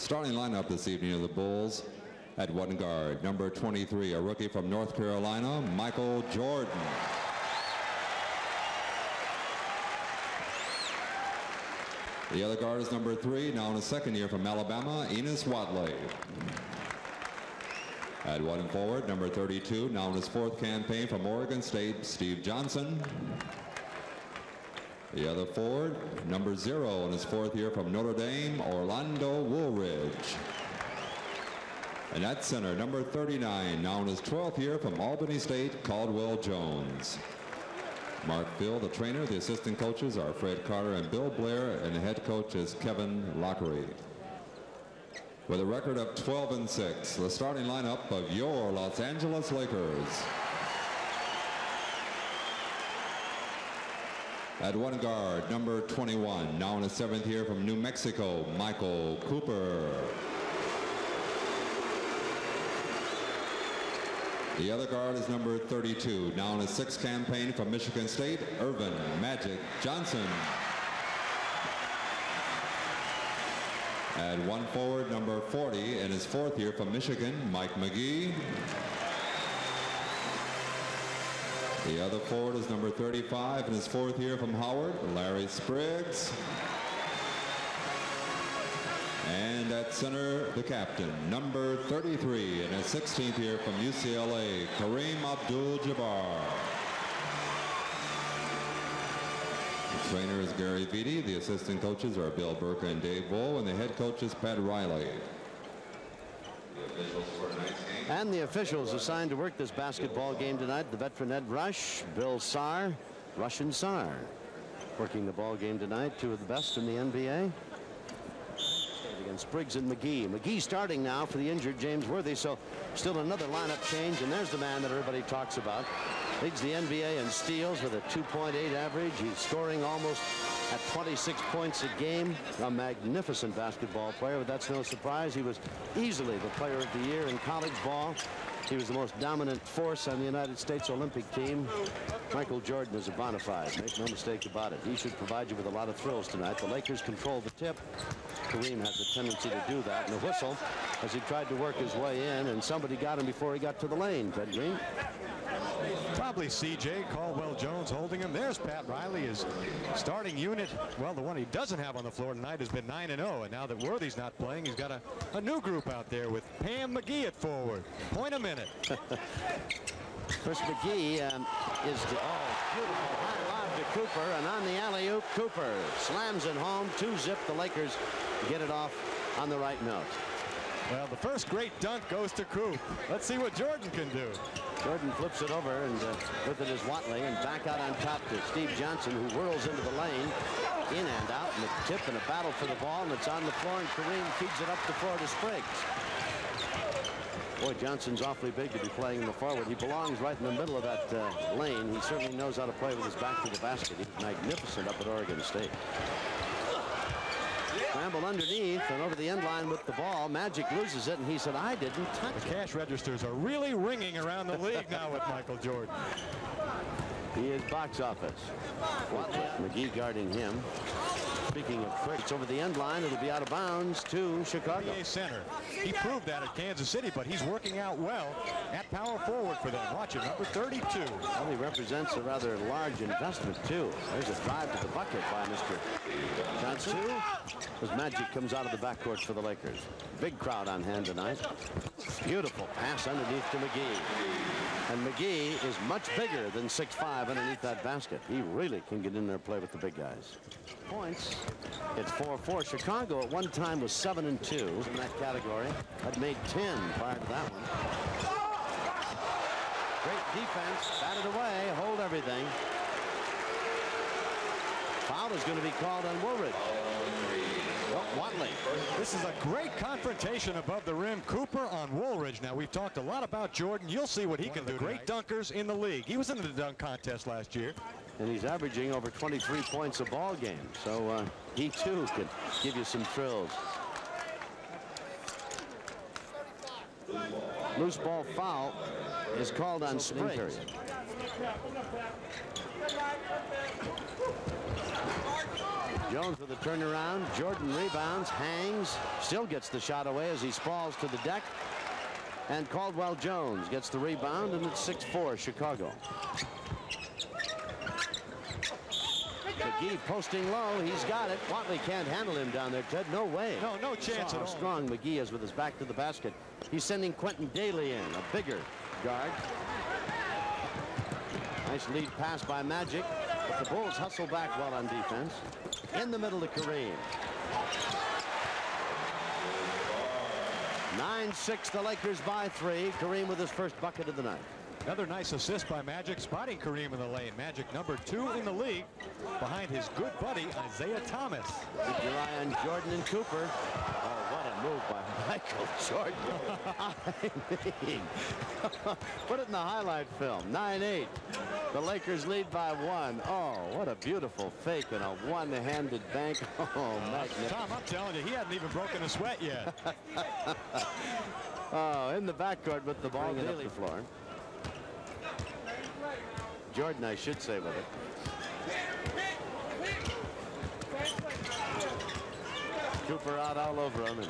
Starting lineup this evening of the Bulls at one guard. Number 23, a rookie from North Carolina, Michael Jordan. The other guard is number 3, now in his second year from Alabama, Ennis Whatley. At one and forward, number 32, now in his fourth campaign from Oregon State, Steve Johnson. The other forward, number 0, in his fourth year from Notre Dame, Orlando Woolridge. And at center, number 39, now in his 12th year from Albany State, Caldwell Jones. Mark Phil, the trainer. The assistant coaches are Fred Carter and Bill Blair, and the head coach is Kevin Loughery. With a record of 12-6, the starting lineup of your Los Angeles Lakers. At one guard, number 21, now in his 7th year from New Mexico, Michael Cooper. The other guard is number 32, now in his 6th campaign from Michigan State, Irvin Magic Johnson. And one forward, number 40, in his 4th year from Michigan, Mike McGee. The other forward is number 35, in his 4th year from Howard, Larry Spriggs. And at center, the captain, number 33, in his 16th year from UCLA, Kareem Abdul-Jabbar. The trainer is Gary Vitti. The assistant coaches are Bill Burke and Dave Bull, and the head coach is Pat Riley. And the officials assigned to work this basketball game tonight, the veteran Ed Rush, Bill Saar, Rush and Saar. Working the ball game tonight, two of the best in the NBA. Against Spriggs and McGee. McGee starting now for the injured James Worthy, so still another lineup change, and there's the man that everybody talks about. Leads the NBA in steals with a 2.8 average. He's scoring almost at 26 points a game. A magnificent basketball player, but that's no surprise. He was easily the player of the year in college ball. He was the most dominant force on the United States Olympic team. Michael Jordan is a bona fide, make no mistake about it. He should provide you with a lot of thrills tonight. The Lakers control the tip. Kareem has a tendency to do that, and a whistle as he tried to work his way in, and somebody got him before he got to the lane, Ted Green. Probably C.J. Caldwell Jones holding him. There's Pat Riley, his starting unit. Well, the one he doesn't have on the floor tonight has been 9-0, and now that Worthy's not playing, he's got a new group out there with Pam McGee at forward. Point a minute. Chris McGee is the beautiful high lob to Cooper, and on the alley-oop, Cooper slams it home. 2-zip, the Lakers get it off on the right note. Well, the first great dunk goes to Coop. Let's see what Jordan can do. Jordan flips it over, and with it is Whatley, and back out on top to Steve Johnson, who whirls into the lane, in and out, and a tip and a battle for the ball, and it's on the floor, and Kareem feeds it up the floor to Spriggs. Boy, Johnson's awfully big to be playing in the forward. He belongs right in the middle of that lane. He certainly knows how to play with his back to the basket. He's magnificent up at Oregon State. Ramble underneath and over the end line with the ball. Magic loses it, and he said, I didn't touch it. The cash registers are really ringing around the league now with Michael Jordan. He is box office. McGee guarding him. Speaking of tricks, over the end line, it'll be out of bounds to Chicago. Center. He proved that at Kansas City, but he's working out well at power forward for them. Watch him, number 32. Well, he represents a rather large investment, too. There's a drive to the bucket by Mr. Johnson, as Magic comes out of the backcourt for the Lakers. Big crowd on hand tonight. Beautiful pass underneath to McGee. And McGee is much bigger than 6'5" underneath that basket. He really can get in there and play with the big guys. Points. It's 4-4. Chicago at one time was 7-2 in that category. Had made 10 prior to that one. Great defense. Batted away. Hold everything. Foul is going to be called on Woolridge. Well, Whatley. This is a great confrontation above the rim. Cooper on Woolridge. Now, we've talked a lot about Jordan. You'll see what he can do. Great dunkers in the league. He was in the dunk contest last year. And he's averaging over 23 points a ball game. So he, too, could give you some thrills. Loose ball foul is called on Spriggs. Jones with a turnaround. Jordan rebounds, hangs, still gets the shot away as he sprawls to the deck. And Caldwell Jones gets the rebound, and it's 6-4 Chicago. McGee posting low, he's got it. Whatley can't handle him down there, Ted. No way. No chance at all. How strong McGee is with his back to the basket. He's sending Quintin Dailey in, a bigger guard. Nice lead pass by Magic, but the Bulls hustle back well on defense. In the middle to Kareem. 9-6, the Lakers by three. Kareem with his first bucket of the night. Another nice assist by Magic, spotting Kareem in the lane. Magic #2 in the league, behind his good buddy, Isaiah Thomas. Keep your eye on Jordan and Cooper. Oh, what a move by Michael Jordan. I mean, put it in the highlight film. 9-8. The Lakers lead by one. Oh, what a beautiful fake and a one-handed bank. Oh, magnificent. Tom, I'm telling you, he hadn't even broken a sweat yet. Oh, in the backcourt with the ball and up the floor. Jordan, I should say, with it. Cooper out all over him and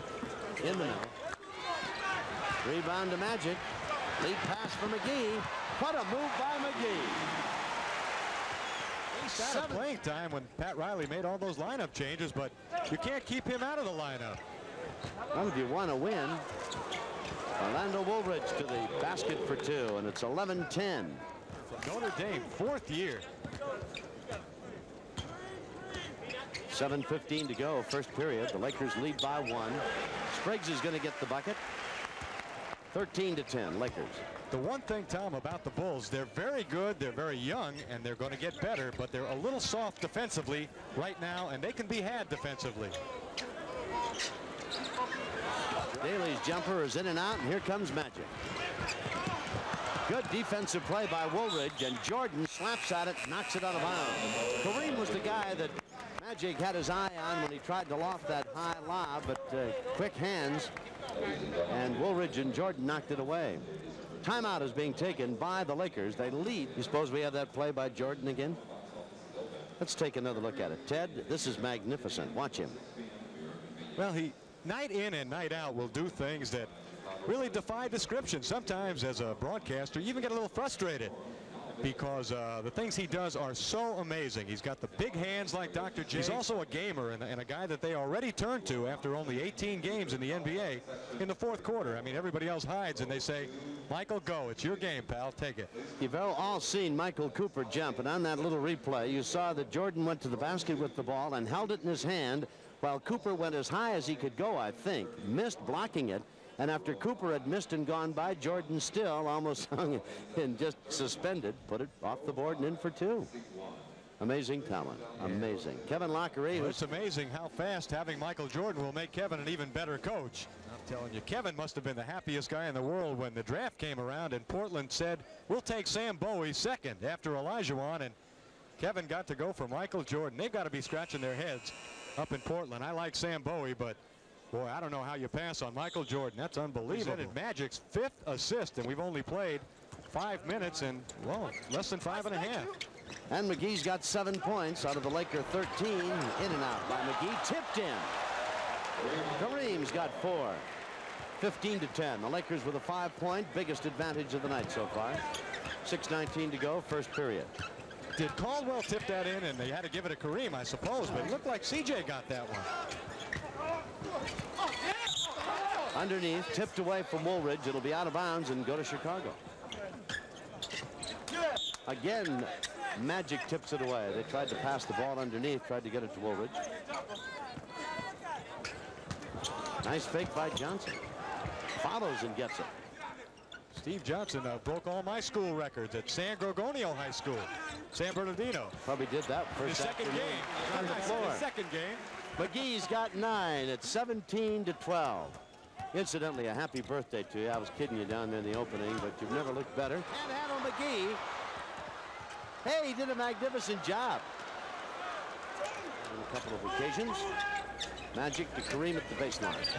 in the middle. Rebound to Magic. Lead pass for McGee. What a move by McGee. He's out of playing time when Pat Riley made all those lineup changes, but you can't keep him out of the lineup. Well, if you want to win, Orlando Woolridge to the basket for two, and it's 11-10. Notre Dame, fourth year. 7:15 to go, first period. The Lakers lead by one. Spriggs is going to get the bucket. 13-10, Lakers. The one thing, Tom, about the Bulls, they're very good, they're very young, and they're going to get better, but they're a little soft defensively right now, and they can be had defensively. Daly's jumper is in and out, and here comes Magic. Good defensive play by Woolridge, and Jordan slaps at it, knocks it out of bounds. Kareem was the guy that Magic had his eye on when he tried to loft that high lob, but quick hands, and Woolridge and Jordan knocked it away. Timeout is being taken by the Lakers. They lead. You suppose we have that play by Jordan again? Let's take another look at it. Ted, this is magnificent. Watch him. Well, he, night in and night out, will do things that really defy description. Sometimes as a broadcaster you even get a little frustrated because the things he does are so amazing. He's got the big hands like Dr. J. He's also a gamer and a guy that they already turned to after only 18 games in the NBA in the fourth quarter. I mean, everybody else hides and they say, Michael, go, it's your game, pal, take it. You've all seen Michael Cooper jump, and on that little replay you saw that Jordan went to the basket with the ball and held it in his hand while Cooper went as high as he could go, I think, missed blocking it. And after Cooper had missed and gone by, Jordan still almost hung and just suspended, put it off the board and in for two. Amazing talent, amazing. Kevin Loughery. Well, it's amazing how fast having Michael Jordan will make Kevin an even better coach. I'm telling you, Kevin must have been the happiest guy in the world when the draft came around and Portland said, we'll take Sam Bowie second after Olajuwon, and Kevin got to go for Michael Jordan. They've got to be scratching their heads up in Portland. I like Sam Bowie, but boy, I don't know how you pass on Michael Jordan. That's unbelievable. Presented Magic's fifth assist, and we've only played 5 minutes and, well, less than 5.5. And McGee's got 7 points out of the Laker 13. In and out by McGee. Tipped in. Kareem's got four. 15-10. The Lakers with a 5-point biggest advantage of the night so far. 6:19 to go, first period. Did Caldwell tip that in, and they had to give it to Kareem, I suppose, but it looked like CJ got that one. Underneath, tipped away from Woolridge. It'll be out of bounds and go to Chicago. Again, Magic tips it away. They tried to pass the ball underneath, tried to get it to Woolridge. Nice fake by Johnson. Follows and gets it. Steve Johnson broke all my school records at San Gorgonio High School, San Bernardino. Probably did that first. His second game. On the floor. Second game. McGee's got 9. It's 17-12. Incidentally, a happy birthday to you. I was kidding you down there in the opening, but you've never looked better. And Adam McGee, hey, he did a magnificent job. On a couple of occasions. Magic to Kareem at the baseline.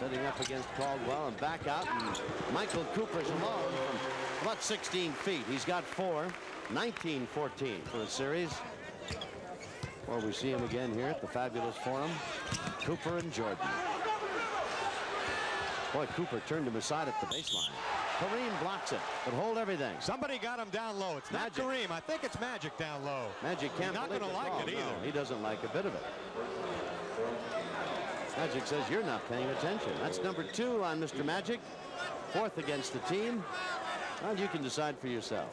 Setting up against Caldwell and back out. And Michael Cooper's alone from about 16 feet. He's got 4, 19-14 for the series. Or we see him again here at the fabulous Forum. Cooper and Jordan. Boy, Cooper turned him aside at the baseline. Kareem blocks it, but hold everything. Somebody got him down low. It's not Kareem. I think it's Magic down low. Magic can't believe it. He's not going to like it either. No, he doesn't like a bit of it. Magic says, you're not paying attention. That's number two on Mr. Magic. Fourth against the team. And you can decide for yourself.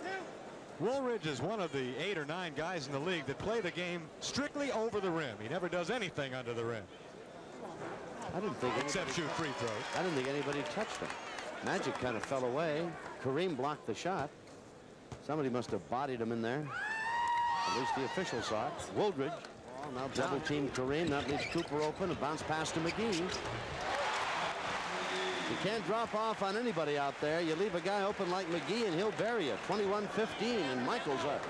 Woolridge is one of the 8 or 9 guys in the league that play the game strictly over the rim. He never does anything under the rim. I didn't think except shoot free throws. I didn't think anybody touched him. Magic kind of fell away. Kareem blocked the shot. Somebody must have bodied him in there. At least the official saw it. Woolridge. Well, now double team Kareem. That leaves Cooper open. A bounce pass to McGee. You can't drop off on anybody out there. You leave a guy open like McGee and he'll bury you. 21-15, and Michael's up.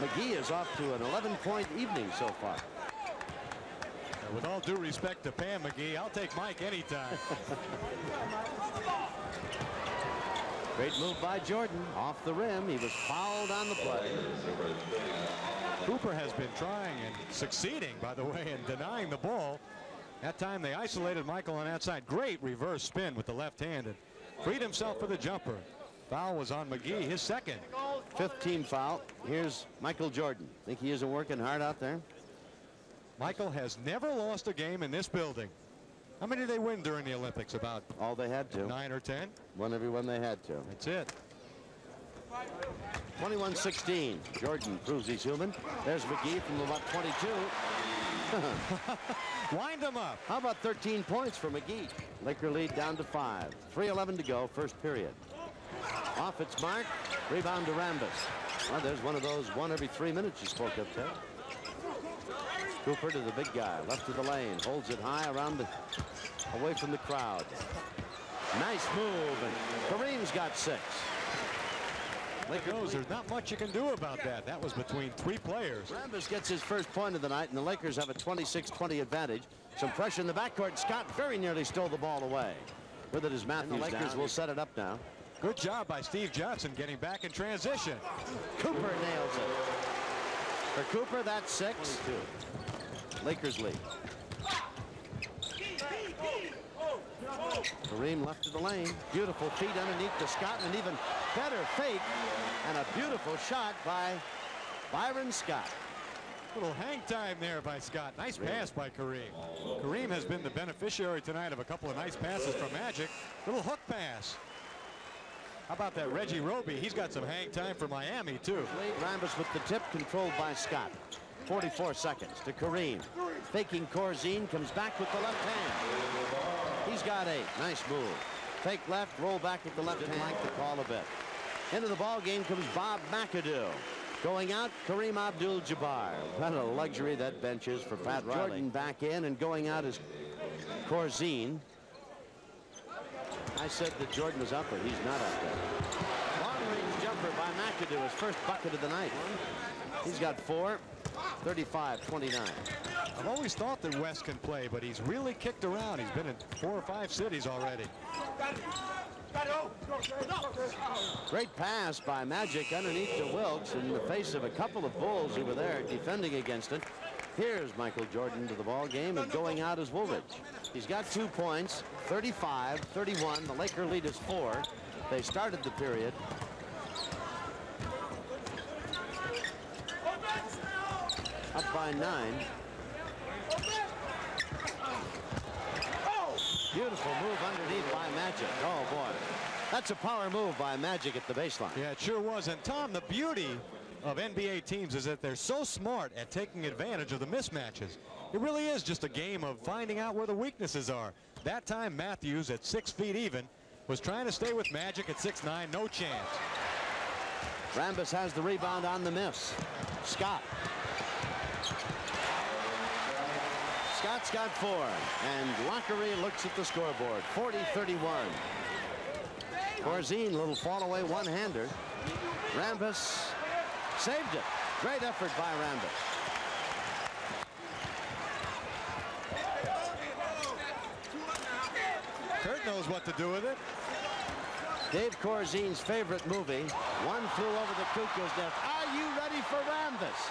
McGee is off to an 11-point evening so far. Now, with all due respect to Pam McGee, I'll take Mike anytime. Great move by Jordan. Off the rim. He was fouled on the play. Cooper has been trying and succeeding, by the way, in denying the ball. That time they isolated Michael on that side. Great reverse spin with the left hand and freed himself for the jumper. Foul was on McGee, his second. 15th foul. Here's Michael Jordan. Think he isn't working hard out there? Michael has never lost a game in this building. How many did they win during the Olympics? About all they had to. 9 or 10? Won every one they had to. That's it. 21-16. Jordan proves he's human. There's McGee from about 22. Wind him up. How about 13 points for McGee? Laker lead down to 5. 3:11 to go, first period. Off its mark, rebound to Rambis. Well, there's one of those one every 3 minutes you spoke of, Ted. Cooper to the big guy, left to the lane, holds it high around the, away from the crowd. Nice move, and Kareem's got 6. Lakers, there's not much you can do about that. That was between 3 players. Rambis gets his first point of the night, and the Lakers have a 26-20 advantage. Some pressure in the backcourt. Scott very nearly stole the ball away. With it is Matthews down. The Lakers will set it up now. Good job by Steve Johnson getting back in transition. Cooper nails it. For Cooper, that's 6. 22. Lakers lead. Kareem left to the lane. Beautiful feet underneath to Scott, and an even better fake, and a beautiful shot by Byron Scott. Little hang time there by Scott. Nice pass by Kareem. Kareem has been the beneficiary tonight of a couple of nice passes from Magic. Little hook pass. How about that Reggie Roby? He's got some hang time for Miami, too. Rambis with the tip, controlled by Scott. 44 seconds to Kareem. Faking Corzine, comes back with the left hand. He's got 8. Nice move. Fake left, roll back with the left hand. Like the call a bit. Into the ball game comes Bob McAdoo. Going out, Kareem Abdul-Jabbar. What a luxury that bench is for Pat Riley. Jordan back in, and going out is Corzine. I said that Jordan was out there. He's not out there. Long-range jumper by McAdoo. His first bucket of the night. He's got 4. 35-29. I've always thought that West can play, but he's really kicked around. He's been in 4 or 5 cities already. Great pass by Magic underneath to Wilkes in the face of a couple of Bulls who were there defending against it. Here's Michael Jordan to the ball game, and going out is Woolridge. He's got 2 points, 35-31. The Laker lead is 4. They started the period. Up by 9. Beautiful move underneath by Magic. Oh, boy. That's a power move by Magic at the baseline. Yeah, it sure was. And, Tom, the beauty of NBA teams is that they're so smart at taking advantage of the mismatches. It really is just a game of finding out where the weaknesses are. That time, Matthews, at 6 feet even, was trying to stay with Magic at 6'9". No chance. Rambis has the rebound on the miss. Scott. Scott's got 4, and Loughery looks at the scoreboard. 40-31. Corzine, little fall away one-hander. Rambis saved it. Great effort by Rambis. Kurt knows what to do with it. Dave Corzine's favorite movie, One Flew Over the Cuckoo's Nest. Are you ready for Rambis?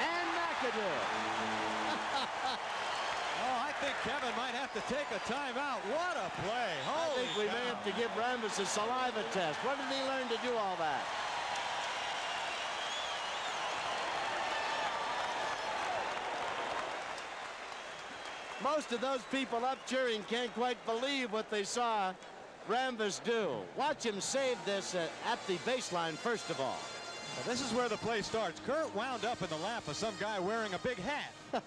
And McAdoo. Oh, I think Kevin might have to take a timeout. What a play. Holy I think we cow. May have to give Rambis a saliva test. What did he learn to do all that? Most of those people up cheering can't quite believe what they saw Rambis do. Watch him save this at the baseline, first of all. Well, this is where the play starts. Kurt wound up in the lap of some guy wearing a big hat.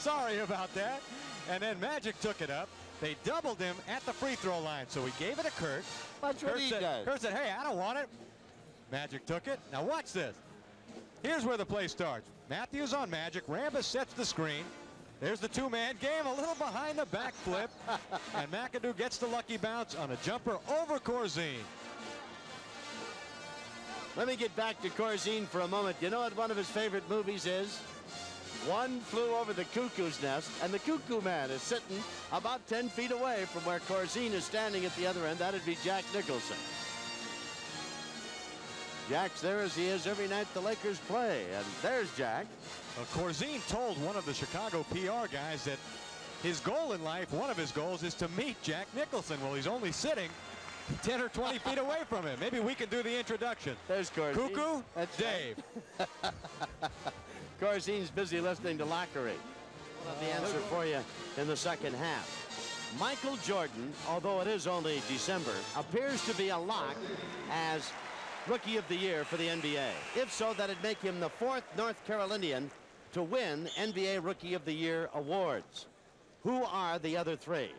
Sorry about that. And then Magic took it up. They doubled him at the free throw line, so he gave it to Kurt. Watch what he does. Kurt said, hey, I don't want it. Magic took it. Now watch this. Here's where the play starts. Matthews on Magic. Rambis sets the screen. There's the two-man game, a little behind the backflip, and McAdoo gets the lucky bounce on a jumper over Corzine. Let me get back to Corzine for a moment. You know what one of his favorite movies is? One Flew Over the Cuckoo's Nest, and the Cuckoo Man is sitting about 10 feet away from where Corzine is standing at the other end. That'd be Jack Nicholson. Jack's there as he is every night the Lakers play, and there's Jack. Well, Corzine told one of the Chicago PR guys that his goal in life, one of his goals, is to meet Jack Nicholson. Well, he's only sitting 10 or 20 feet away from him. Maybe we can do the introduction. There's Corzine. Cuckoo, that's Dave. Right. Corzine's busy listening to Loughery. We'll have the answer for you in the second half. Michael Jordan, although it is only December, appears to be a lock as Rookie of the Year for the NBA. If so, that'd make him the fourth North Carolinian to win NBA Rookie of the Year awards. Who are the other three?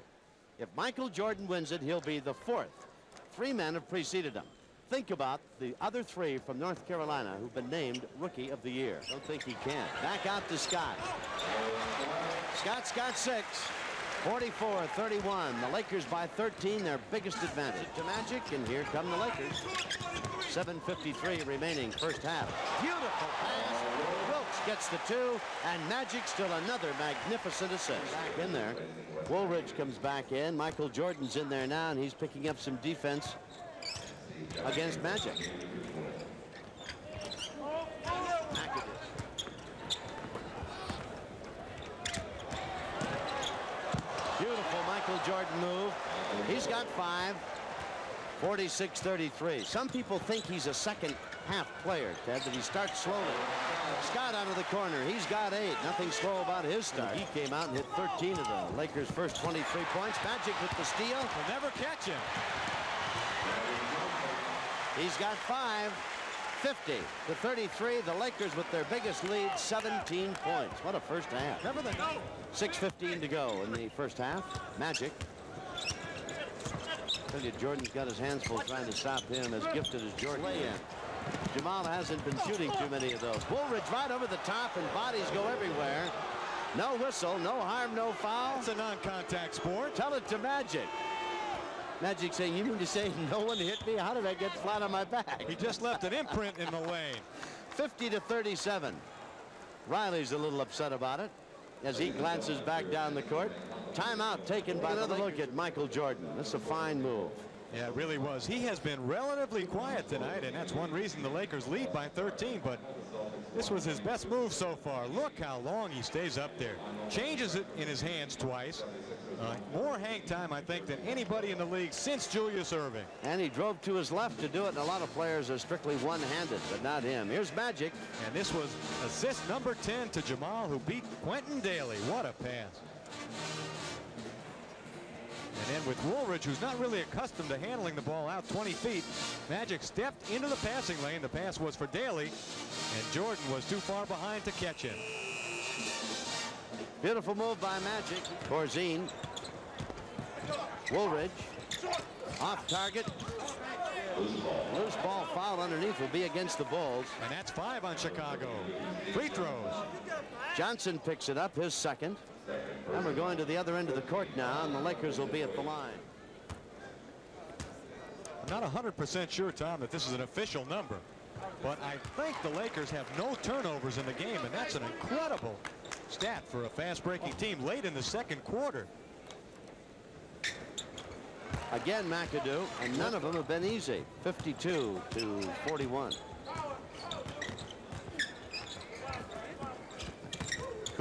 If Michael Jordan wins it, he'll be the fourth. Three men have preceded him. Think about the other three from North Carolina who've been named Rookie of the Year. Don't think he can. Back out to Scott. Scott's got six. 44-31. The Lakers by 13, their biggest advantage. To Magic, and here come the Lakers. 7:53 remaining first half. Beautiful pass. Wilkes gets the two, and Magic still another magnificent assist. Back in there. Woolridge comes back in. Michael Jordan's in there now, and he's picking up some defense against Magic. Beautiful Michael Jordan move. He's got five. 46-33. Some people think he's a second half player, Ted, but he starts slowly. Scott out of the corner. He's got eight. Nothing slow about his start. He came out and hit 13 of the Lakers' first 23 points. Magic with the steal. He'll never catch him. He's got five. 50-33. The Lakers with their biggest lead, 17 points. What a first half. 6:15 to go in the first half. Magic. I tell you, Jordan's got his hands full trying to stop him, as gifted as Jordan is. Jamaal hasn't been shooting too many of those. Woolridge right over the top, and bodies go everywhere. No whistle, no harm, no foul. It's a non-contact sport. Tell it to Magic. Magic saying, you mean to say no one hit me? How did I get flat on my back? He just left an imprint in the lane. 50-37. Riley's a little upset about it as he glances back down the court. Timeout taken by another look at Michael Jordan. That's a fine move. Yeah, it really was. He has been relatively quiet tonight, and that's one reason the Lakers lead by 13, but this was his best move so far. Look how long he stays up there. Changes it in his hands twice. More hang time, I think, than anybody in the league since Julius Irving. And he drove to his left to do it, and a lot of players are strictly one-handed, but not him. Here's Magic. And this was assist number 10 to Jamaal, who beat Quintin Dailey. What a pass. And then with Woolridge, who's not really accustomed to handling the ball out 20 feet, Magic stepped into the passing lane. The pass was for Dailey, and Jordan was too far behind to catch him. Beautiful move by Magic. Corzine. Woolridge. Off target. Loose ball foul underneath will be against the Bulls. And that's five on Chicago. Free throws. Johnson picks it up, his second. And we're going to the other end of the court now, and the Lakers will be at the line. I'm not 100% sure, Tom, that this is an official number, but I think the Lakers have no turnovers in the game, and that's an incredible stat for a fast-breaking team late in the second quarter. Again, McAdoo, and none of them have been easy. 52-41.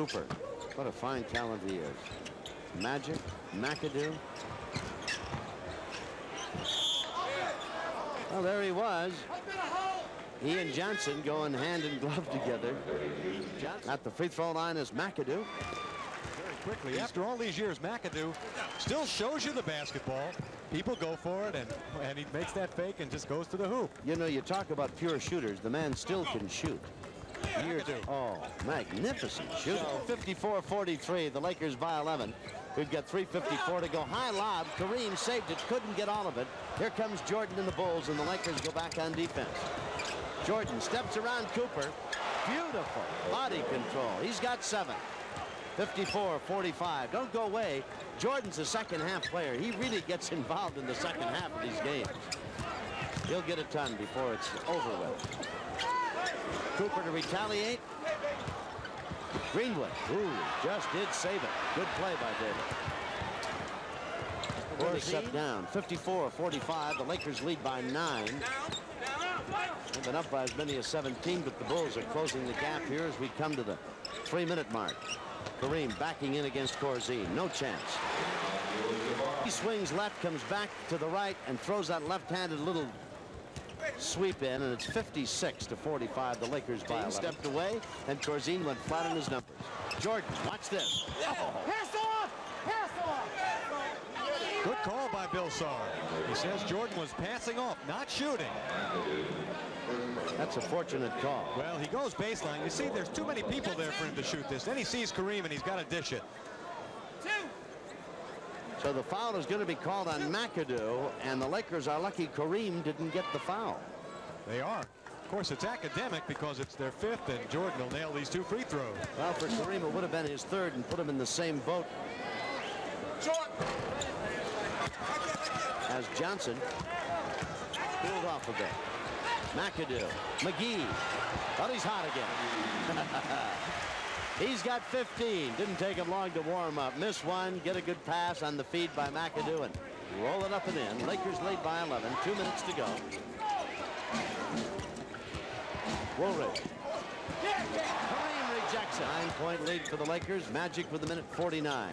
Cooper. What a fine talent he is. Magic, McAdoo. Well, there he was. He and Johnson going hand and glove together. Johnson at the free throw line is McAdoo. Very quickly, after all these years, McAdoo still shows you the basketball. People go for it, and he makes that fake and just goes to the hoop. You know, you talk about pure shooters. The man still can shoot. Years. Oh, magnificent shoot. 54-43, the Lakers by 11. We've got 3:54 to go. High lob. Kareem saved it, couldn't get all of it. Here comes Jordan and the Bulls, and the Lakers go back on defense. Jordan steps around Cooper. Beautiful body control. He's got 7. 54-45. Don't go away. Jordan's a second half player. He really gets involved in the second half of these games. He'll get a ton before it's over with. Cooper to retaliate. Greenwood, ooh, just did save it. Good play by Davis. Four step down, 54-45. The Lakers lead by 9. They've been up by as many as 17, but the Bulls are closing the gap here as we come to the 3-minute mark. Kareem backing in against Corzine. No chance. He swings left, comes back to the right, and throws that left-handed little sweep in, and it's 56-45. The Lakers by 11. Stepped away, and Corzine went flat on his numbers. Jordan, watch this. Oh. Pass off! Pass off! Good call by Bill Saar. He says Jordan was passing off, not shooting. That's a fortunate call. Well, he goes baseline. You see, there's too many people there for him to shoot this. Then he sees Kareem, and he's got to dish it. So the foul is going to be called on McAdoo, and the Lakers are lucky Kareem didn't get the foul. They are. Of course, it's academic because it's their 5th, and Jordan will nail these 2 free throws. Well, for Kareem, it would have been his 3rd and put him in the same boat. As Johnson pulled off a bit. McAdoo, McGee, but he's hot again. He's got 15. Didn't take him long to warm up. Miss one, get a good pass on the feed by McAdoo, and roll it up and in. Lakers lead by 11. 2 minutes to go. Woolridge. Kareem rejects it. 9-point lead for the Lakers. Magic with the minute 49.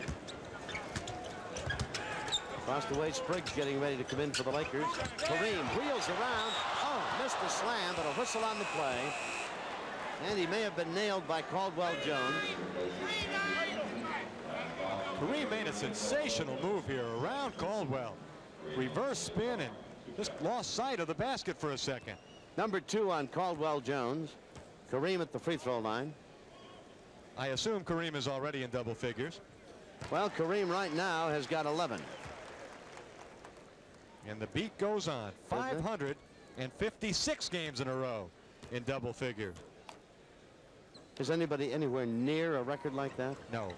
Across the way, Spriggs getting ready to come in for the Lakers. Kareem wheels around. Oh, missed the slam, but a whistle on the play. And he may have been nailed by Caldwell Jones. Kareem made a sensational move here around Caldwell. Reverse spin and just lost sight of the basket for a second. Number 2 on Caldwell Jones. Kareem at the free throw line. I assume Kareem is already in double figures. Well, Kareem right now has got 11. And the beat goes on. 556 games in a row in double figures. Is anybody anywhere near a record like that? No.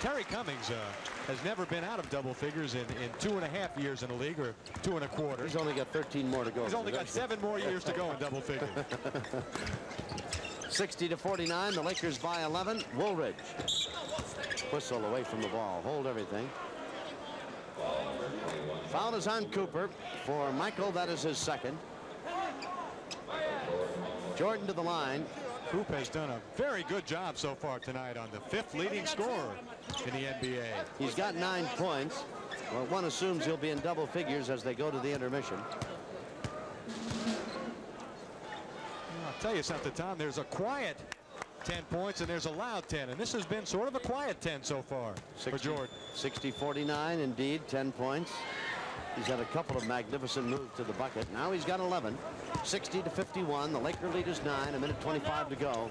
Terry Cummings has never been out of double figures in 2.5 years in the league, or 2.25. He's only got 13 more to go. He's only got 7 more years to go in double figures. 60-49, the Lakers by 11. Woolridge. Whistle away from the ball. Hold everything. Foul is on Cooper. For Michael, that is his 2nd. Jordan to the line. Coop has done a very good job so far tonight on the 5th leading scorer in the NBA. He's got 9 points. Well, one assumes he'll be in double figures as they go to the intermission. I'll tell you something, Tom. There's a quiet 10 points and there's a loud 10. And this has been sort of a quiet 10 so far for Jordan. 60-49, indeed, 10 points. He's had a couple of magnificent moves to the bucket. Now he's got 11. 60-51. The Laker lead is 9. A minute 25 to go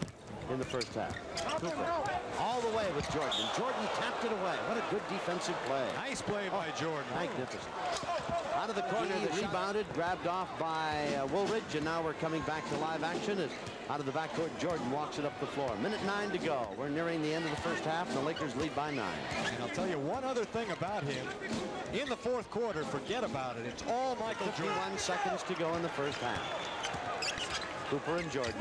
in the first half. Cooper all the way with Jordan. Jordan tapped it away. What a good defensive play. Nice play by Jordan. Magnificent. Out of the corner, the rebounded, grabbed off by Woolridge, and now we're coming back to live action. As out of the backcourt, Jordan walks it up the floor. Minute 9 to go. We're nearing the end of the first half, and the Lakers lead by 9. And I'll tell you one other thing about him. In the 4th quarter, forget about it. It's all Michael Jordan. 51 seconds to go in the first half. Cooper and Jordan.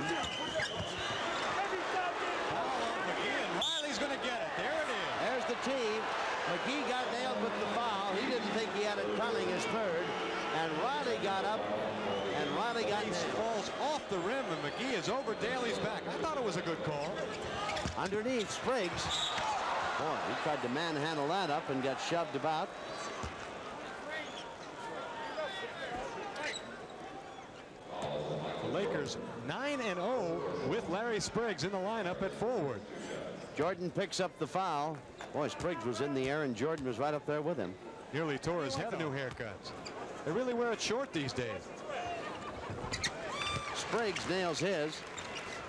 Riley's going to get it. There it is. There's the team. McGee got nailed with the foul. He didn't think he had it coming, his 3rd. and Riley got up, and Riley got falls off the rim, and McGee is over Daly's back. I thought it was a good call. Underneath, Spriggs. Boy, he tried to manhandle that up and got shoved about. The Lakers 9-0 with Larry Spriggs in the lineup at forward. Jordan picks up the foul. Boy, Spriggs was in the air, and Jordan was right up there with him. Nearly tore his head. New haircuts. They really wear it short these days. Spriggs nails his.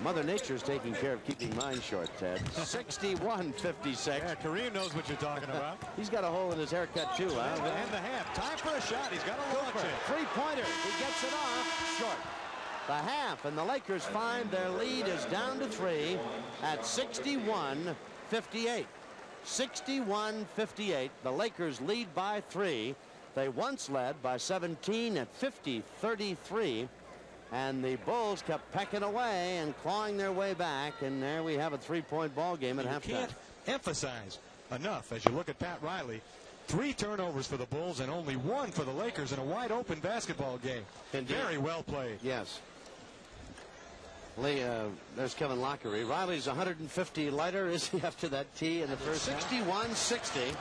Mother Nature's taking care of keeping mine short, Ted. 61-56. Yeah, Kareem knows what you're talking about. He's got a hole in his haircut, too, huh? And the half. Time for a shot. He's got to launch it. Three-pointer. He gets it off. Short. The half, and the Lakers find their lead is down to three at 61-58. 61-58. The Lakers lead by three. They once led by 17 at 50-33. And the Bulls kept pecking away and clawing their way back. And there we have a three-point ball game at halftime. You can't emphasize enough as you look at Pat Riley. Three turnovers for the Bulls and only one for the Lakers in a wide-open basketball game. Indeed. Very well played. Yes. Lee, there's Kevin Loughery. Riley's 150 lighter, is he, after that tee in the first? 61-60.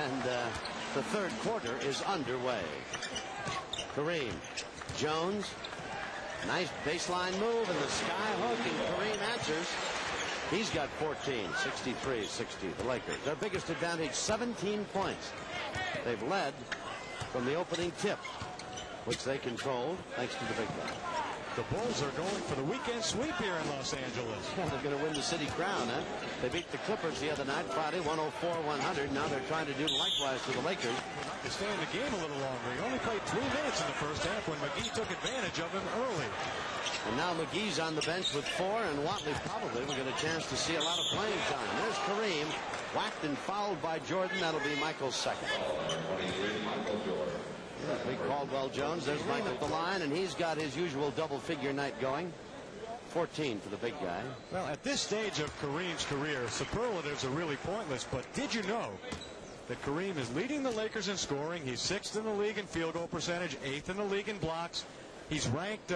And the third quarter is underway. Kareem. Jones. Nice baseline move, and the sky hook, and Kareem answers. He's got 14, 63-60. The Lakers. Their biggest advantage, 17 points. They've led from the opening tip, which they controlled thanks to the big guy. The Bulls are going for the weekend sweep here in Los Angeles. Well, they're going to win the city crown, huh? They beat the Clippers the other night, Friday, 104-100. Now they're trying to do likewise to the Lakers. They stay in the game a little longer. He only played 3 minutes in the first half when McGee took advantage of him early. And now McGee's on the bench with four, and Whatley probably will get a chance to see a lot of playing time. There's Kareem, whacked and fouled by Jordan. That'll be Michael's second. Caldwell Jones, there's Mike at the line, and he's got his usual double-figure night going. 14 for the big guy. Well, at this stage of Kareem's career, superlatives are really pointless, but did you know that Kareem is leading the Lakers in scoring? He's 6th in the league in field goal percentage, 8th in the league in blocks. He's ranked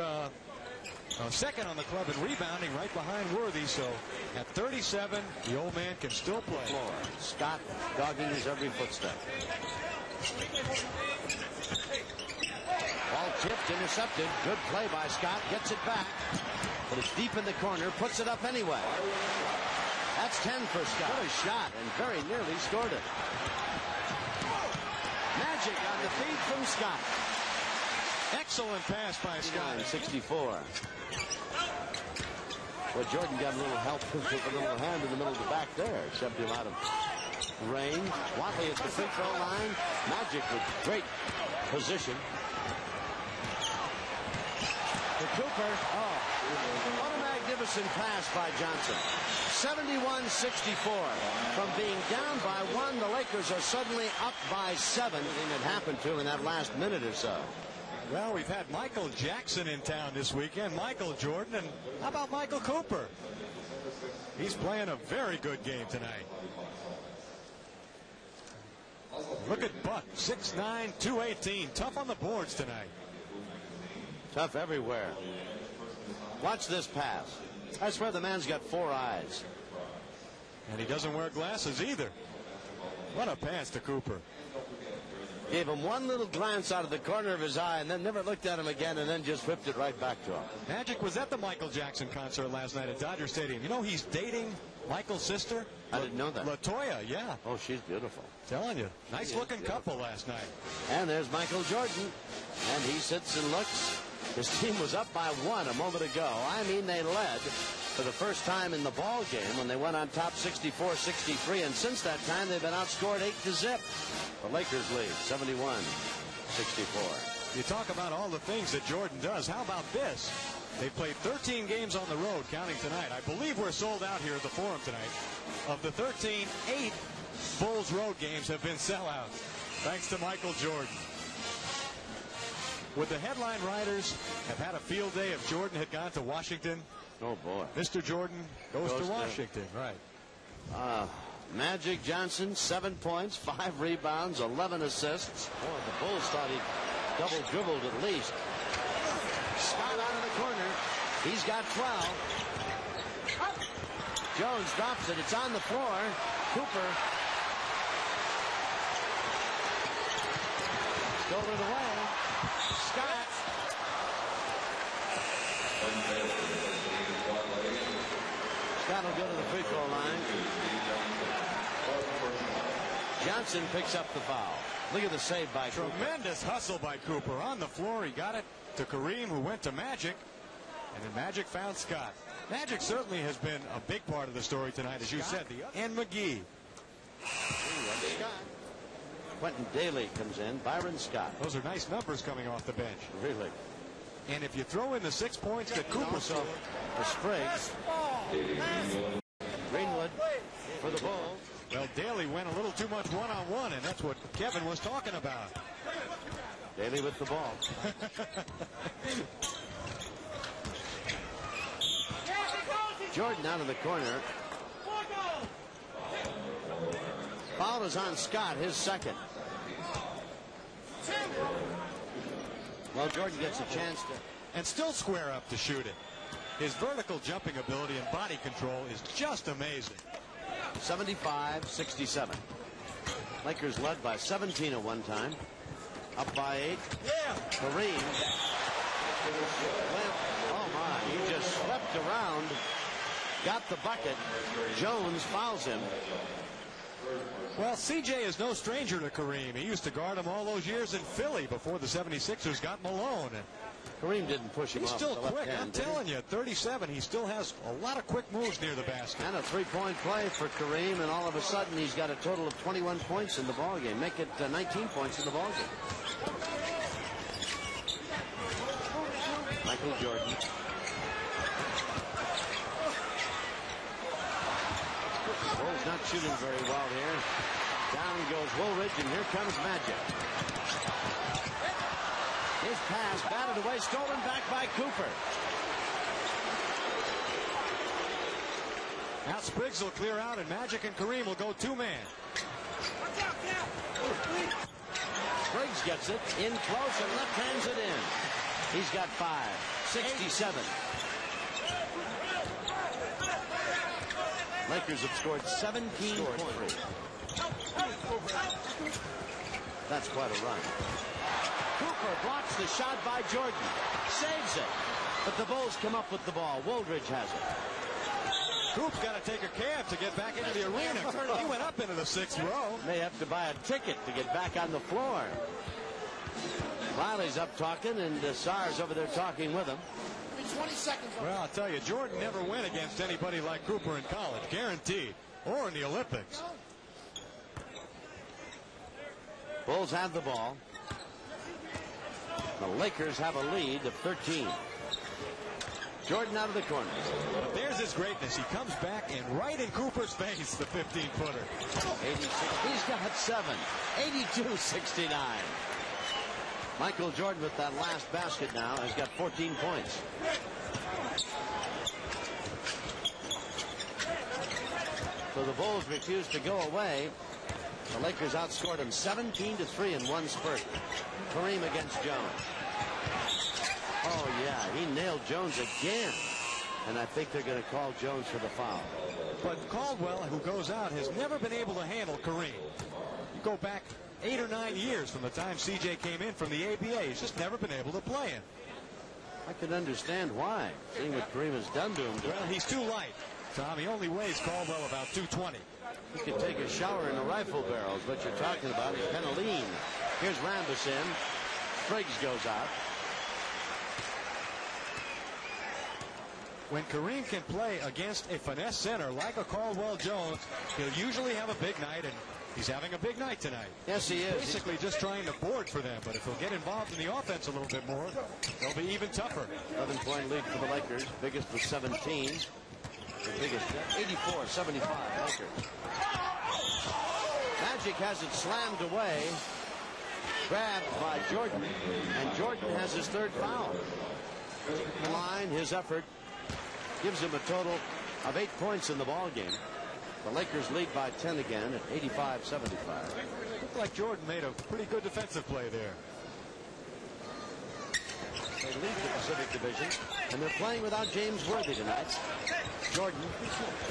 second on the club in rebounding, right behind Worthy, so at 37, the old man can still play. Scott dogging his every footstep. Ball tipped, intercepted. Good play by Scott. Gets it back. But it's deep in the corner. Puts it up anyway. That's 10 for Scott. What a shot, and very nearly scored it. Magic on the feed from Scott. Excellent pass by Scott. 64. Well, Jordan got a little help with a little hand in the middle of the back there. Shoved him out of range. Whatley at the free throw line. Magic with great position. Cooper, oh, what a magnificent pass by Johnson. 71-64. From being down by one, the Lakers are suddenly up by seven. And it happened to in that last minute or so. Well, we've had Michael Jackson in town this weekend, Michael Jordan, and how about Michael Cooper? He's playing a very good game tonight. Look at Buck, 6'9", 218, tough on the boards tonight. Tough everywhere. Watch this pass. I swear the man's got four eyes. And he doesn't wear glasses either. What a pass to Cooper. Gave him one little glance out of the corner of his eye and then never looked at him again and then just whipped it right back to him. Magic was at the Michael Jackson concert last night at Dodger Stadium. You know he's dating Michael's sister? I didn't know that. LaToya, yeah. Oh, she's beautiful. Telling you. Nice-looking couple last night. And there's Michael Jordan. And he sits and looks. His team was up by one a moment ago. I mean, they led for the first time in the ball game when they went on top 64-63. And since that time, they've been outscored 8-0. The Lakers lead 71-64. You talk about all the things that Jordan does. How about this? They played 13 games on the road, counting tonight. I believe we're sold out here at the Forum tonight. Of the 13, 8 Bulls road games have been sellouts, thanks to Michael Jordan. Would the headline writers have had a field day if Jordan had gone to Washington? Oh, boy. Mr. Jordan goes to Washington, right. Magic Johnson, 7 points, 5 rebounds, 11 assists. Boy, the Bulls thought he double dribbled at least. Scott out of the corner. He's got 12. Jones drops it. It's on the floor. Cooper stole it away. Scott. Scott will go to the free throw line. Johnson picks up the foul. Look at the save by Cooper. Tremendous hustle by Cooper. On the floor, he got it to Kareem, who went to Magic. And then Magic found Scott. Magic certainly has been a big part of the story tonight, as Scott, you said. And McGee. Scott. Quintin Dailey comes in. Byron Scott. Those are nice numbers coming off the bench. Really. And if you throw in the 6 points that Cooper saw for Spriggs. Greenwood for the ball. Well, Dailey went a little too much one-on-one, and that's what Kevin was talking about. Dailey with the ball. Jordan out of the corner. Foul is on Scott, his second. Well, Jordan gets a chance to... And still square up to shoot it. His vertical jumping ability and body control is just amazing. 75-67. Lakers led by 17 at one time. Up by 8. Yeah. Kareem. Oh, my. He just swept around. Got the bucket. Jones fouls him. Well, CJ is no stranger to Kareem. He used to guard him all those years in Philly before the 76ers got Malone. Kareem didn't push him off. He's still quick. I'm telling you, 37, he still has a lot of quick moves near the basket. And a three-point play for Kareem, and all of a sudden he's got a total of 21 points in the ballgame. Make it 19 points in the ballgame. Michael Jordan. Bull's not shooting very well here. Down goes Woolridge, and here comes Magic. His pass batted away, stolen back by Cooper. Now Spriggs will clear out, and Magic and Kareem will go two-man. Spriggs gets it in close and left-hands it in. He's got 5, 67. Lakers have scored 17 points. That's quite a run. Cooper blocks the shot by Jordan. Saves it. But the Bulls come up with the ball. Woolridge has it. Coop's got to take a cab to get back into the arena. He went up into the sixth row. May have to buy a ticket to get back on the floor. Riley's up talking, and Saar's over there talking with him. 20 seconds. Well, I'll tell you, Jordan never went against anybody like Cooper in college, guaranteed, or in the Olympics. Bulls have the ball. The Lakers have a lead of 13. Jordan out of the corner. But there's his greatness. He comes back and right in Cooper's face, the 15-footer. 86. He's got 7. 82-69. Michael Jordan with that last basket now has got 14 points. So the Bulls refuse to go away. The Lakers outscored them 17-3 in one spurt. Kareem against Jones. Oh, yeah, he nailed Jones again. And I think they're going to call Jones for the foul. But Caldwell, who goes out, has never been able to handle Kareem. You go back 8 or 9 years from the time CJ came in from the ABA. He's just never been able to play him. I can understand why, seeing what Kareem has done to him. Well, he's too light, Tom. He only weighs, Caldwell, about 220. He could take a shower in a rifle barrel, is what you're talking about. He's kind of lean. Here's Rambis in. Spriggs goes out. When Kareem can play against a finesse center like a Caldwell Jones, he'll usually have a big night, and he's having a big night tonight. Yes, he is. Basically just trying to board for them, but if he'll get involved in the offense a little bit more, they'll be even tougher. 7-point lead for the Lakers. Biggest was 17. The biggest, 84-75, Lakers. Magic has it slammed away. Grabbed by Jordan, and Jordan has his third foul. The line, his effort, gives him a total of 8 points in the ballgame. The Lakers lead by 10 again at 85-75. Looked like Jordan made a pretty good defensive play there. They lead the Pacific Division, and they're playing without James Worthy tonight. Jordan,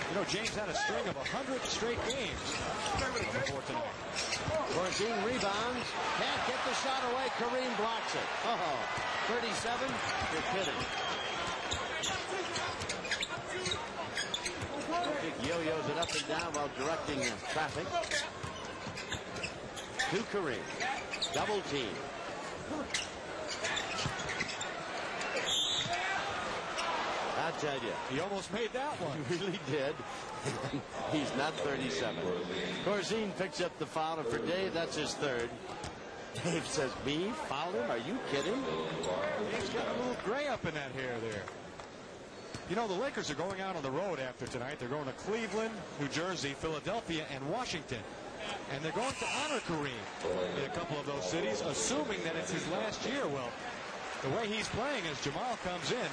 you know, James had a string of 100 straight games before tonight. Corzine rebounds, can't get the shot away. Kareem blocks it. Oh, 37, you're kidding. Yo-yos it up and down while directing traffic. To Kareem, double team. I tell you, he almost made that one. He really did. He's not 37. Corzine picks up the foul, and for Dave, that's his third. Dave says, "Me foul him? Are you kidding?" Dave's got a little gray up in that hair there. You know, the Lakers are going out on the road after tonight. They're going to Cleveland, New Jersey, Philadelphia, and Washington. And they're going to honor Kareem in a couple of those cities, assuming that it's his last year. Well, the way he's playing as Jamaal comes in,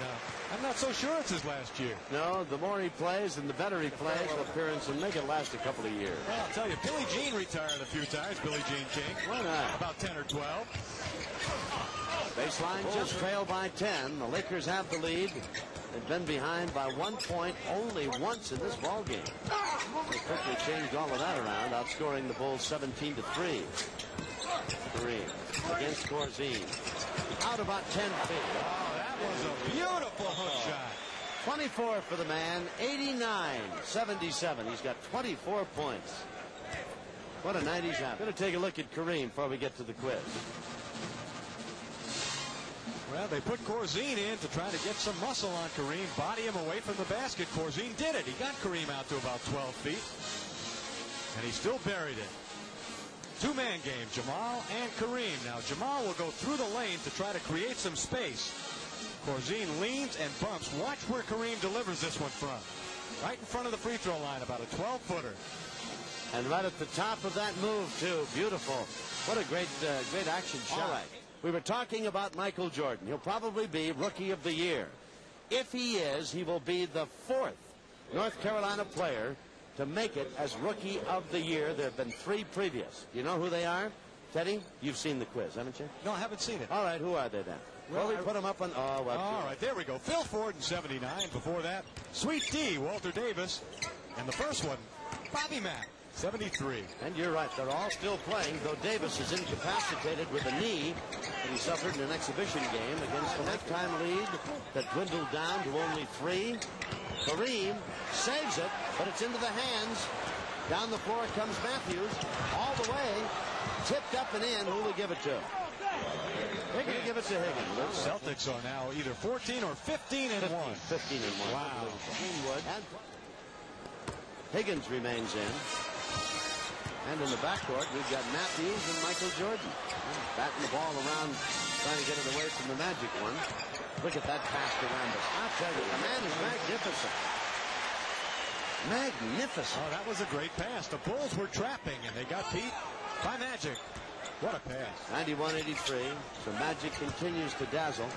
I'm not so sure it's his last year. No, the more he plays and the better he plays, the appearance will make it last a couple of years. Well, I'll tell you, Billie Jean retired a few times, Billie Jean King. Why not? About 10 or 12. Baseline just trailed by 10. The Lakers have the lead. They've been behind by 1 point only once in this ballgame. They quickly changed all of that around, outscoring the Bulls 17 to 3. Kareem against Corzine. Out about 10 feet. Oh, that was a beautiful hook shot. 24 for the man, 89, 77. He's got 24 points. What a night he's having. Going to take a look at Kareem before we get to the quiz. Well, they put Corzine in to try to get some muscle on Kareem, body him away from the basket. Corzine did it. He got Kareem out to about 12 feet, and he still buried it. Two-man game, Jamaal and Kareem. Now, Jamaal will go through the lane to try to create some space. Corzine leans and bumps. Watch where Kareem delivers this one from. Right in front of the free throw line, about a 12-footer. And right at the top of that move, too. Beautiful. What a great action shot. All right. We were talking about Michael Jordan. He'll probably be Rookie of the Year. If he is, he will be the fourth North Carolina player to make it as Rookie of the Year. There have been three previous. You know who they are? Teddy, you've seen the quiz, haven't you? No, I haven't seen it. All right, who are they then? Well, we put them up on... Oh, well, all right, there we go. Phil Ford in 79. Before that, Sweet D, Walter Davis. And the first one, Bobby Mack. 73. And you're right, they're all still playing, though Davis is incapacitated with a knee that he suffered in an exhibition game against the lifetime lead that dwindled down to only 3. Kareem saves it, but it's into the hands. Down the floor comes Matthews, all the way, tipped up and in. Who will give it to him? Higgins. We'll give it to Higgins. Celtics are now either 14 or 15 and 1. 15 and 1. Wow. Greenwood. Higgins remains in. And in the backcourt, we've got Matthews and Michael Jordan. Batting the ball around, trying to get it away from the Magic one. Look at that pass to Rambis. I'll tell you, the man is magnificent. Magnificent. Oh, that was a great pass. The Bulls were trapping, and they got beat by Magic. What a pass. 91-83. So Magic continues to dazzle.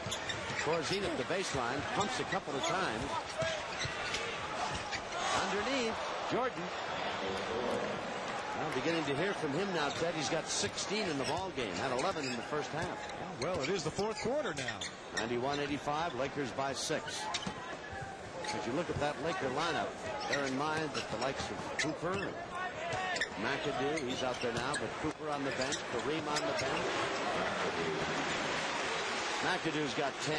Corzine at the baseline, pumps a couple of times. Underneath, Jordan. I'm beginning to hear from him now, Ted. He's got 16 in the ball game. Had 11 in the first half. Well, it is the fourth quarter now. 91-85, Lakers by 6. As you look at that Laker lineup, bear in mind that the likes of Cooper and McAdoo, he's out there now, but Cooper on the bench, Kareem on the bench. McAdoo's got 10.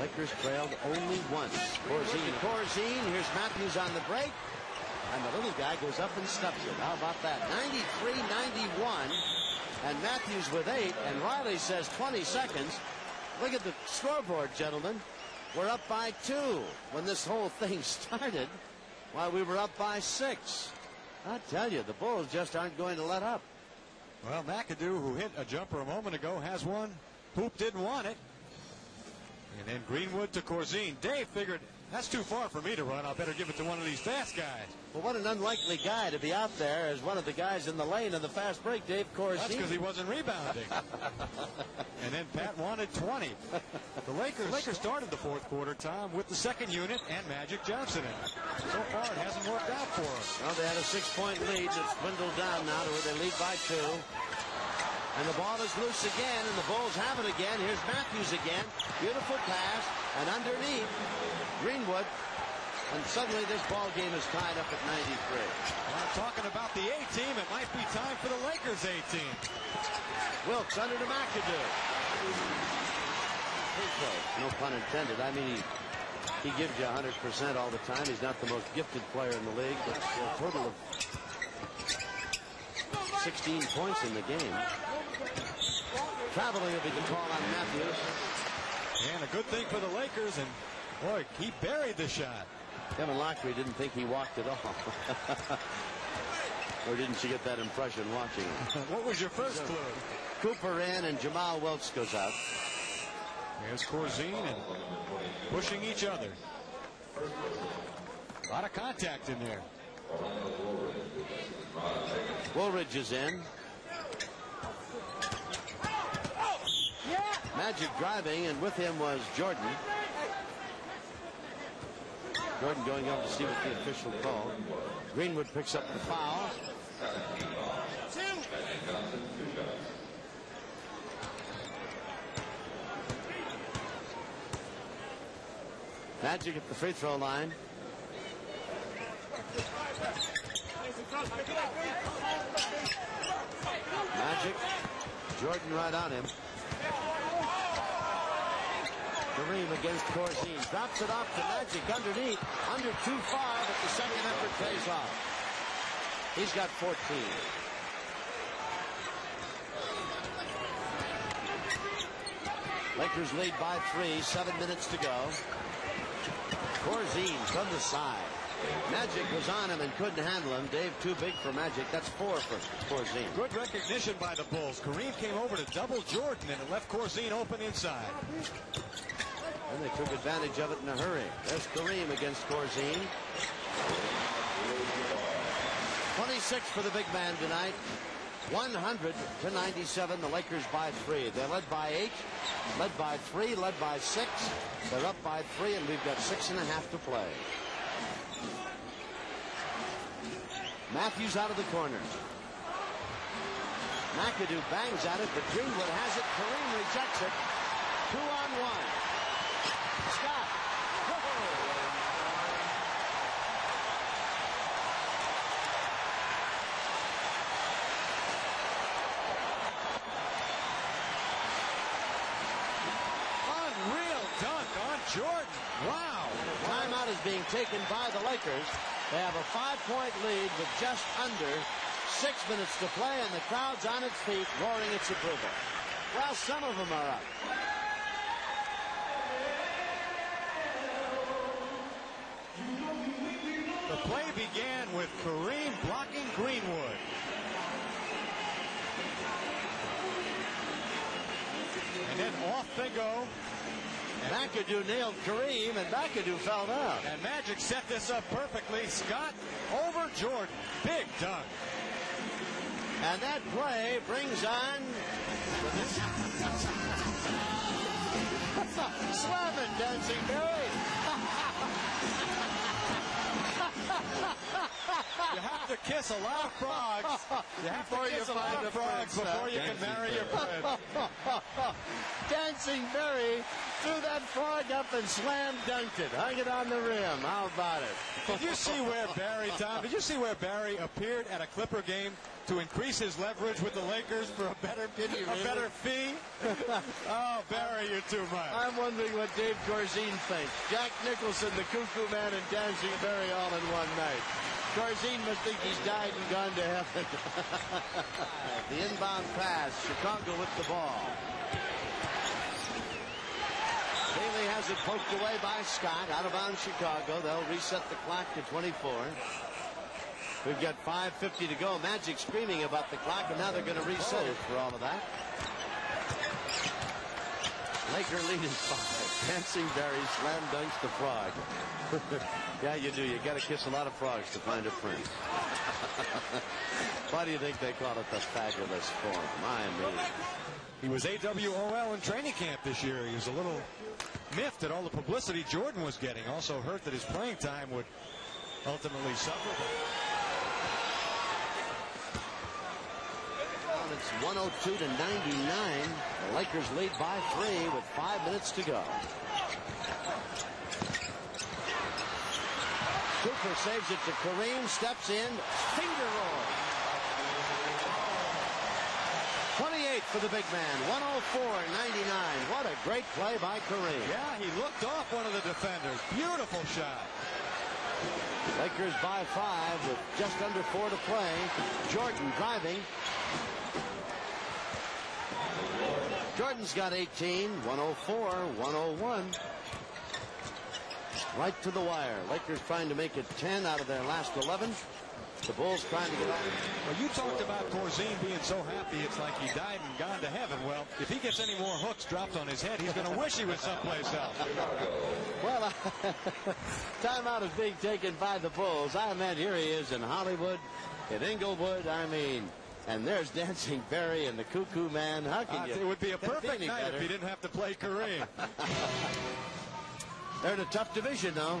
Lakers trailed only once. Corzine. Here's Matthews on the break. And the little guy goes up and stuffs it. How about that? 93-91. And Matthews with 8. And Riley says 20 seconds. Look at the scoreboard, gentlemen. We're up by 2. When this whole thing started, why, we were up by 6. I tell you, the Bulls just aren't going to let up. Well, McAdoo, who hit a jumper a moment ago, has one. Hoop didn't want it. And then Greenwood to Corzine. Dave figured, that's too far for me to run. I'll better give it to one of these fast guys. Well, what an unlikely guy to be out there as one of the guys in the lane in the fast break, Dave Corzine. That's because he wasn't rebounding. And then Pat wanted 20. The Lakers started the fourth quarter, Tom, with the second unit and Magic Johnson in. So far, it hasn't worked out for them. Well, they had a 6-point lead that's dwindled down now to where they lead by 2. And the ball is loose again, and the Bulls have it again. Here's Matthews again. Beautiful pass, and underneath Greenwood. And suddenly this ball game is tied up at 93. Well, talking about the A team, it might be time for the Lakers A team. Wilkes under to McAdoo. No pun intended. I mean, he gives you 100% all the time. He's not the most gifted player in the league, but a total of 16 points in the game. Traveling will be the call on Matthews. And a good thing for the Lakers, and boy, he buried the shot. Kevin Loughery didn't think he walked at all. Or didn't you get that impression watching him? What was your first clue? Cooper in and Jamaal Wilkes goes out. There's Corzine and pushing each other. A lot of contact in there. Woolridge is in. Magic driving, and with him was Jordan. Jordan going up to see what the official called. Greenwood picks up the foul. Magic at the free throw line. Magic. Jordan right on him. Kareem against Corzine. Drops it off to Magic underneath. Under 2-5, but the second effort pays off. He's got 14. Lakers lead by 3, 7 minutes to go. Corzine from the side. Magic was on him and couldn't handle him. Dave too big for Magic. That's 4 for Corzine. Good recognition by the Bulls. Kareem came over to double Jordan, and it left Corzine open inside. And they took advantage of it in a hurry. There's Kareem against Corzine. 26 for the big man tonight. 100 to 97. The Lakers by 3. They're led by 8, led by 3, led by 6. They're up by 3, and we've got 6.5 to play. Matthews out of the corner. McAdoo bangs at it, but Greenwood has it. Kareem rejects it. 2-on-1. Scott. Unreal dunk on Jordan. Wow. Timeout is being taken by the Lakers. They have a 5-point lead with just under 6 minutes to play, and the crowd's on its feet, roaring its approval. Well, some of them are up. The play began with Kareem blocking Greenwood. And then off they go. McAdoo nailed Kareem, and McAdoo fell down. And Magic set this up perfectly. Scott over Jordan. Big dunk. And that play brings on... Slamming Dancing Barry. You have to kiss a lot of frogs. You have to kiss a lot of frogs before you can marry your friend. Dancing Barry threw that frog up and slam dunked it. Hung it on the rim. How about it? Did you see where Barry, Tom, did you see where Barry appeared at a Clipper game to increase his leverage with the Lakers for a better fee? Oh, Barry, you're too much. I'm wondering what Dave Corzine thinks. Jack Nicholson, the Cuckoo Man, and Dancing Barry all in one night. Corzine must think he's died and gone to heaven. The inbound pass, Chicago with the ball. Dailey has it poked away by Scott. Out of bounds, Chicago. They'll reset the clock to 24. We've got 5:50 to go. Magic screaming about the clock, and now they're going to reset it for all of that. Laker lead is 5. Dancing Barry slam dunks the frog. Yeah, you do. You got to kiss a lot of frogs to find a friend. Why do you think they call it the fabulous form? My man. He was AWOL in training camp this year. He was a little miffed at all the publicity Jordan was getting. Also hurt that his playing time would ultimately suffer. It's 102 to 99. The Lakers lead by 3 with 5 minutes to go. Cooper saves it to Kareem, steps in, finger roll. 28 for the big man, 104-99. What a great play by Kareem. Yeah, he looked off one of the defenders. Beautiful shot. Lakers by 5 with just under 4 to play. Jordan driving. Jordan's got 18, 104, 101. Right to the wire. Lakers trying to make it 10 out of their last 11. The Bulls trying to get out. Well, you talked about Corzine being so happy it's like he died and gone to heaven. Well, if he gets any more hooks dropped on his head, he's going to wish he was someplace else. Well, timeout is being taken by the Bulls. I mean, here he is in Hollywood, in Inglewood. I mean, and there's Dancing Barry and the Cuckoo Man. How can you? It would be a perfect night better if he didn't have to play Kareem. They're in a tough division, though.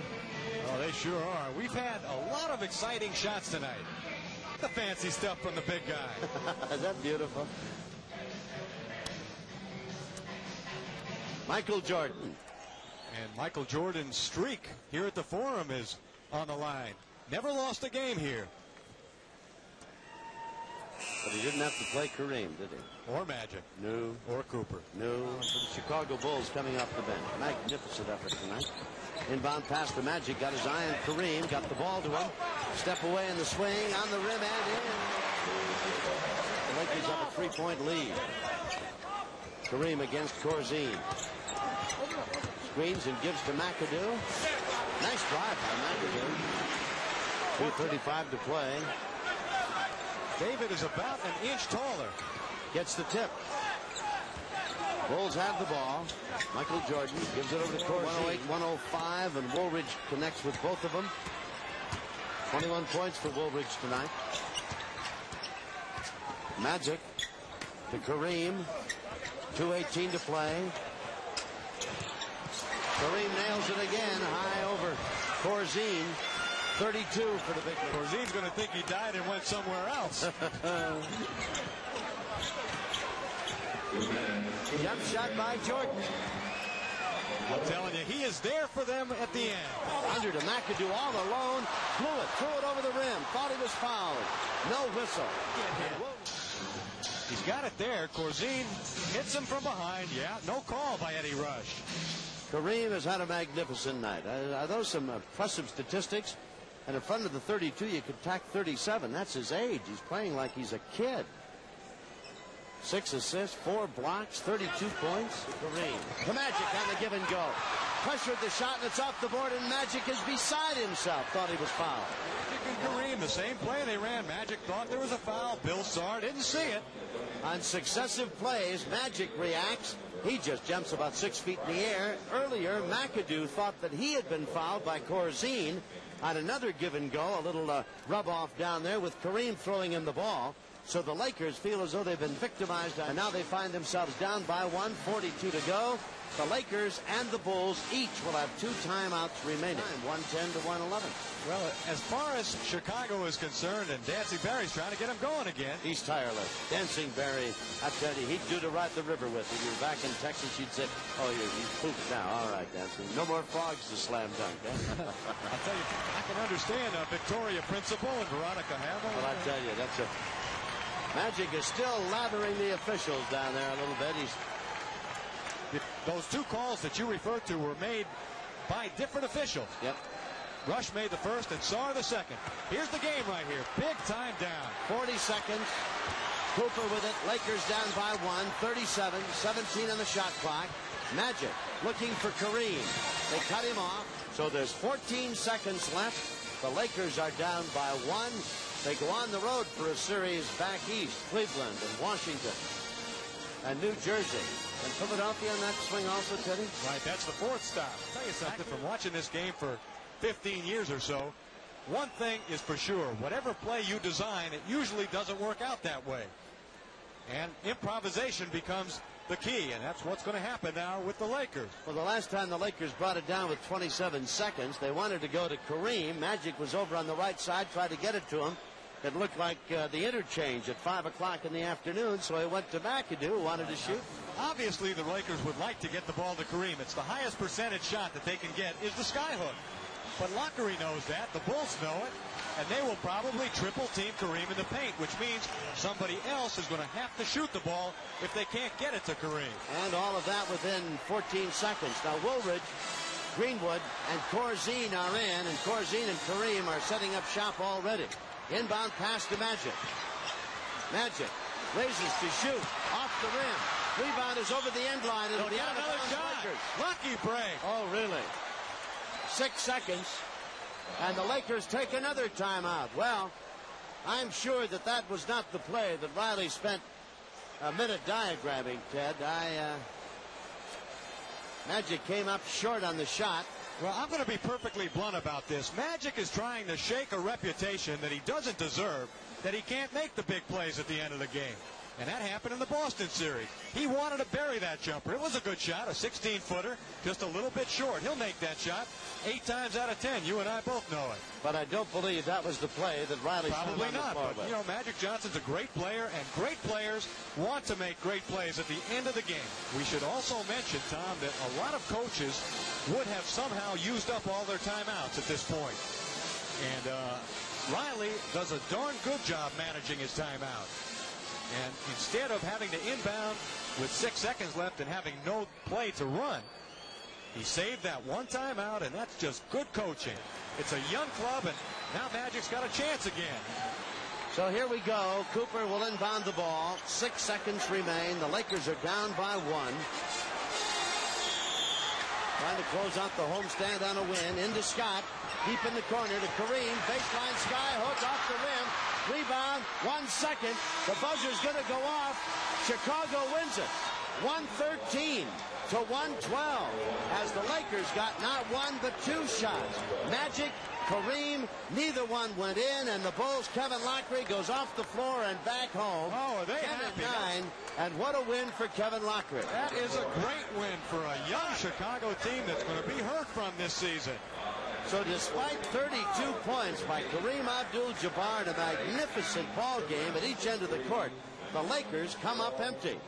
Oh, they sure are. We've had a lot of exciting shots tonight. The fancy stuff from the big guy. Is that beautiful? Michael Jordan. And Michael Jordan's streak here at the Forum is on the line. Never lost a game here. But he didn't have to play Kareem, did he? Or Magic. No. Or Cooper. No. For the Chicago Bulls coming off the bench. Magnificent effort tonight. Inbound pass to Magic. Got his eye on Kareem. Got the ball to him. Step away in the swing. On the rim and in. The Lakers have a three-point lead. Kareem against Corzine. Screens and gives to McAdoo. Nice drive by McAdoo. 2:35 to play. David is about an inch taller. Gets the tip. Bulls have the ball. Michael Jordan gives it over to Corzine. 108-105, and Woolridge connects with both of them. 21 points for Woolridge tonight. Magic to Kareem. 2:18 to play. Kareem nails it again. High over Corzine. 32 for the big man. Corzine's going to think he died and went somewhere else. Jump shot by Jordan. I'm telling you, he is there for them at the end. Under to McAdoo all alone. Threw it over the rim. Thought he was fouled. No whistle. He's got it there. Corzine hits him from behind. Yeah, no call by Eddie Rush. Kareem has had a magnificent night. Are those some impressive statistics? And in front of the 32, you could tack 37. That's his age. He's playing like he's a kid. 6 assists, 4 blocks, 32 points. Kareem. The Magic on the give and go. Pressured the shot, and it's off the board, and Magic is beside himself. Thought he was fouled. Magic and Kareem, the same play they ran. Magic thought there was a foul. Bill Saar didn't see it. On successive plays, Magic reacts. He just jumps about 6 feet in the air. Earlier, McAdoo thought that he had been fouled by Corzine on another give and go. A little rub-off down there with Kareem throwing him the ball. So the Lakers feel as though they've been victimized, and now they find themselves down by 1:42 to go. The Lakers and the Bulls each will have 2 timeouts remaining. 110 to 111. Well, as far as Chicago is concerned, and Dancing Barry's trying to get him going again. He's tireless. Dancing Barry, I tell you, he'd do to ride the river with. If you were back in Texas, you'd say, oh, he's pooped now. All right, Dancing. No more frogs to slam dunk. I tell you, I can understand Victoria Principal and Veronica Hamill. Well, I tell you, that's a... Magic is still lathering the officials down there a little bit. Those 2 calls that you referred to were made by different officials. Yep. Rush made the first and Saar the second. Here's the game right here. Big time down. 40 seconds. Cooper with it. Lakers down by 1. 37. 17 on the shot clock. Magic looking for Kareem. They cut him off. So there's 14 seconds left. The Lakers are down by 1. They go on the road for a series back east. Cleveland and Washington and New Jersey. And Philadelphia on that swing also, Teddy? Right, that's the 4th stop. I'll tell you something, from watching this game for 15 years or so, one thing is for sure. Whatever play you design, it usually doesn't work out that way. And improvisation becomes the key, and that's what's going to happen now with the Lakers. Well, the last time the Lakers brought it down with 27 seconds, they wanted to go to Kareem. Magic was over on the right side, tried to get it to him. It looked like the interchange at 5 o'clock in the afternoon, so he went to McAdoo, wanted to shoot. Obviously, the Lakers would like to get the ball to Kareem. It's the highest percentage shot that they can get is the skyhook. But Loughery knows that. The Bulls know it. And they will probably triple-team Kareem in the paint, which means somebody else is going to have to shoot the ball if they can't get it to Kareem. And all of that within 14 seconds. Now, Woolridge, Greenwood, and Corzine are in, and Corzine and Kareem are setting up shop already. Inbound pass to Magic. Magic raises to shoot off the rim. Rebound is over the end line. It'll be out of bounds. Lucky break. Oh, really? 6 seconds. And the Lakers take another timeout. Well, I'm sure that that was not the play that Riley spent a minute diagramming, Ted. Magic came up short on the shot. Well, I'm going to be perfectly blunt about this. Magic is trying to shake a reputation that he doesn't deserve, that he can't make the big plays at the end of the game. And that happened in the Boston series. He wanted to bury that jumper. It was a good shot, a 16-footer, just a little bit short. He'll make that shot 8 times out of 10. You and I both know it. But I don't believe that was the play that Riley probably not. But you know, Magic Johnson's a great player, and great players want to make great plays at the end of the game. We should also mention, Tom, that a lot of coaches would have somehow used up all their timeouts at this point. And Riley does a darn good job managing his timeout. And instead of having to inbound with 6 seconds left and having no play to run, he saved that one timeout, and that's just good coaching. It's a young club, and now Magic's got a chance again. So here we go. Cooper will inbound the ball. 6 seconds remain. The Lakers are down by one. Trying to close out the homestand on a win. Into Scott. Deep in the corner to Kareem. Baseline sky hook off the rim. Rebound, 1 second. The buzzer's going to go off. Chicago wins it. 113 to 112. As the Lakers got not one but two shots. Magic, Kareem, neither one went in. And the Bulls, Kevin Loughery goes off the floor and back home. Oh, are they happy? 10-9. And what a win for Kevin Loughery. That is a great win for a young Chicago team that's going to be hurt from this season. So despite 32 points by Kareem Abdul-Jabbar in a magnificent ball game at each end of the court, the Lakers come up empty.